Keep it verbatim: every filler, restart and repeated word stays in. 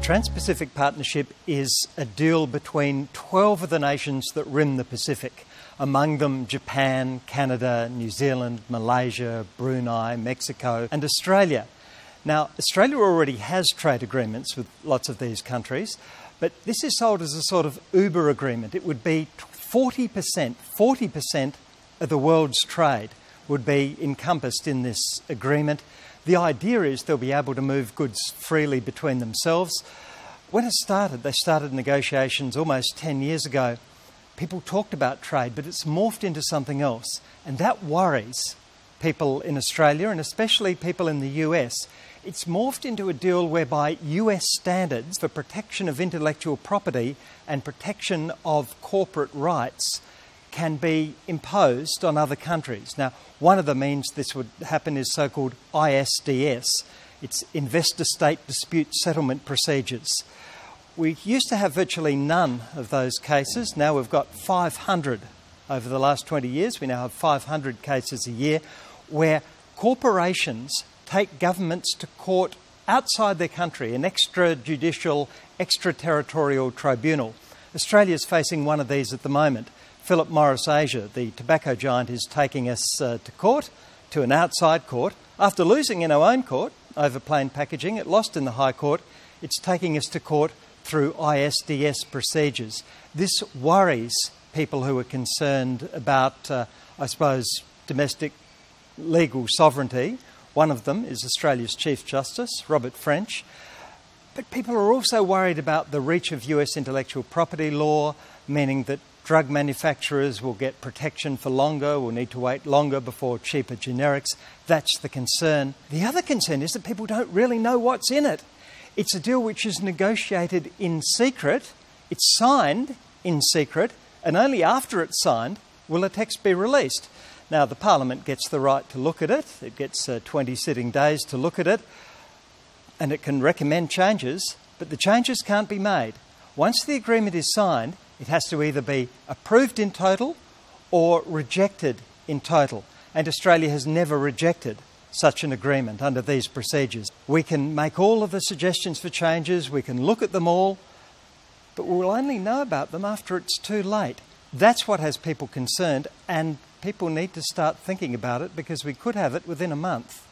The Trans-Pacific Partnership is a deal between twelve of the nations that rim the Pacific, among them Japan, Canada, New Zealand, Malaysia, Brunei, Mexico and Australia. Now, Australia already has trade agreements with lots of these countries, but this is sold as a sort of Uber agreement. It would be forty percent, forty percent of the world's trade would be encompassed in this agreement. The idea is they'll be able to move goods freely between themselves. When it started, they started negotiations almost ten years ago. People talked about trade, but it's morphed into something else, and that worries people in Australia and especially people in the U S. It's morphed into a deal whereby U S standards for protection of intellectual property and protection of corporate rights can be imposed on other countries. Now, one of the means this would happen is so-called I S D S. It's Investor State Dispute Settlement Procedures. We used to have virtually none of those cases. Now we've got five hundred over the last twenty years. We now have five hundred cases a year where corporations take governments to court outside their country, an extrajudicial, extraterritorial tribunal. Australia's facing one of these at the moment. Philip Morris Asia, the tobacco giant, is taking us uh, to court, to an outside court. After losing in our own court over plain packaging, it lost in the High Court. It's taking us to court through I S D S procedures. This worries people who are concerned about, uh, I suppose, domestic legal sovereignty. One of them is Australia's Chief Justice, Robert French. But people are also worried about the reach of U S intellectual property law, meaning that drug manufacturers will get protection for longer, will need to wait longer before cheaper generics. That's the concern. The other concern is that people don't really know what's in it. It's a deal which is negotiated in secret, it's signed in secret, and only after it's signed will a text be released. Now, the Parliament gets the right to look at it. It gets uh, twenty sitting days to look at it, and it can recommend changes, but the changes can't be made. Once the agreement is signed, it has to either be approved in total or rejected in total. And Australia has never rejected such an agreement under these procedures. We can make all of the suggestions for changes, we can look at them all, but we'll only know about them after it's too late. That's what has people concerned, and people need to start thinking about it because we could have it within a month.